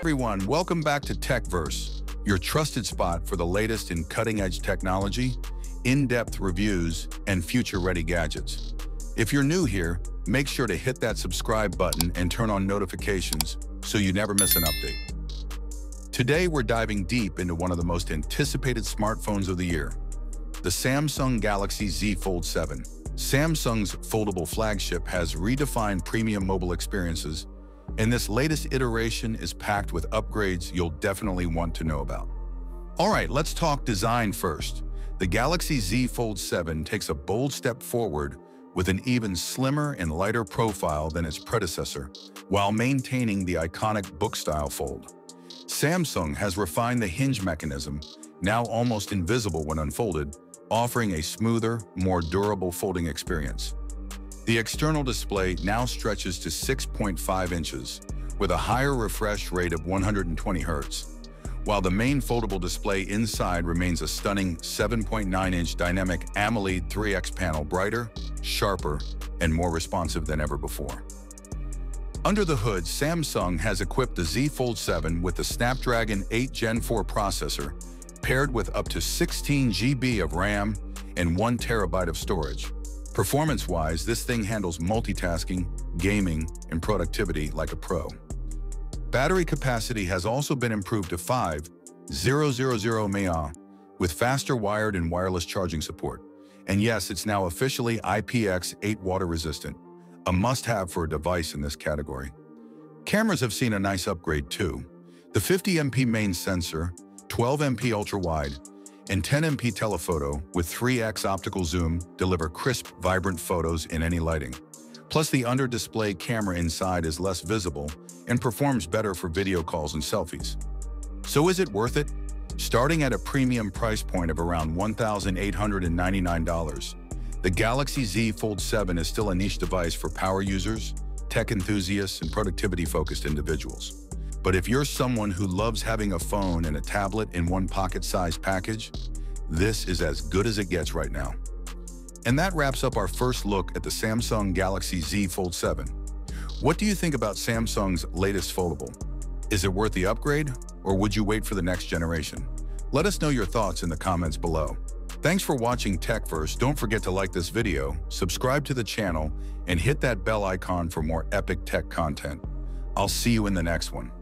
Everyone, welcome back to TechVerse, your trusted spot for the latest in cutting-edge technology, in-depth reviews, and future-ready gadgets. If you're new here, make sure to hit that subscribe button and turn on notifications so you never miss an update. Today, we're diving deep into one of the most anticipated smartphones of the year, the Samsung Galaxy Z Fold 7. Samsung's foldable flagship has redefined premium mobile experiences, and this latest iteration is packed with upgrades you'll definitely want to know about. All right, let's talk design first. The Galaxy Z Fold 7 takes a bold step forward with an even slimmer and lighter profile than its predecessor, while maintaining the iconic book-style fold. Samsung has refined the hinge mechanism, now almost invisible when unfolded, offering a smoother, more durable folding experience. The external display now stretches to 6.5 inches, with a higher refresh rate of 120 Hz, while the main foldable display inside remains a stunning 7.9-inch Dynamic AMOLED 3X panel, brighter, sharper, and more responsive than ever before. Under the hood, Samsung has equipped the Z Fold 7 with the Snapdragon 8 Gen 4 processor, paired with up to 16 GB of RAM and 1 TB of storage. Performance-wise, this thing handles multitasking, gaming, and productivity like a pro. Battery capacity has also been improved to 5,000 mAh with faster wired and wireless charging support. And yes, it's now officially IPX8 water-resistant, a must-have for a device in this category. Cameras have seen a nice upgrade too. The 50MP main sensor, 12MP ultra-wide, and 10MP telephoto with 3x optical zoom deliver crisp, vibrant photos in any lighting. Plus, the under-display camera inside is less visible and performs better for video calls and selfies. So is it worth it? Starting at a premium price point of around $1,899, the Galaxy Z Fold 7 is still a niche device for power users, tech enthusiasts, and productivity-focused individuals. But if you're someone who loves having a phone and a tablet in one pocket-sized package, this is as good as it gets right now. And that wraps up our first look at the Samsung Galaxy Z Fold 7. What do you think about Samsung's latest foldable? Is it worth the upgrade, or would you wait for the next generation? Let us know your thoughts in the comments below. Thanks for watching TechVerse. Don't forget to like this video, subscribe to the channel, and hit that bell icon for more epic tech content. I'll see you in the next one.